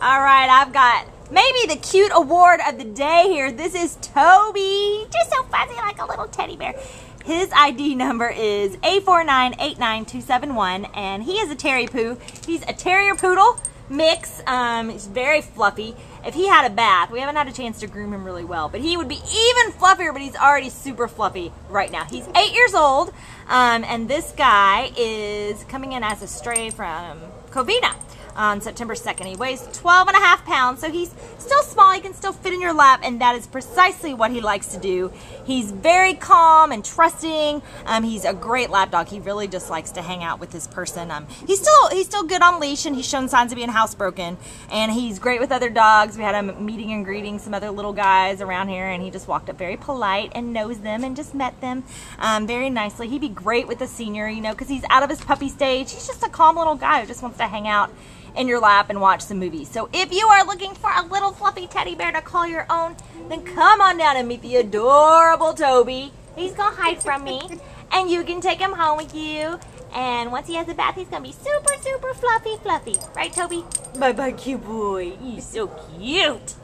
All right, I've got maybe the cute award of the day here. This is Toby, just so fuzzy like a little teddy bear. His ID number is A4989271, and he is a Terry Poo. He's a Terrier Poodle mix. He's very fluffy. If he had a bath, we haven't had a chance to groom him really well, but he would be even fluffier, but he's already super fluffy right now. He's 8 years old, and this guy is coming in as a stray from Covina on September 2nd. He weighs 12 and a half pounds, so he's still small. He can still fit in your lap, and that is precisely what he likes to do. He's very calm and trusting. He's a great lap dog. He really just likes to hang out with his person. He's still good on leash, and he's shown signs of being housebroken, and he's great with other dogs. We had him meeting and greeting some other little guys around here, and he just walked up very polite and knows them and just met them very nicely. He'd be great with a senior, you know, because he's out of his puppy stage. He's just a calm little guy who just wants to hang out in your lap and watch some movies. So if you are looking for a little fluffy teddy bear to call your own, then come on down and meet the adorable Toby. He's gonna hide from me, and you can take him home with you. And once he has a bath, he's gonna be super, super fluffy, fluffy. Right, Toby? Bye-bye, cute boy. He's so cute.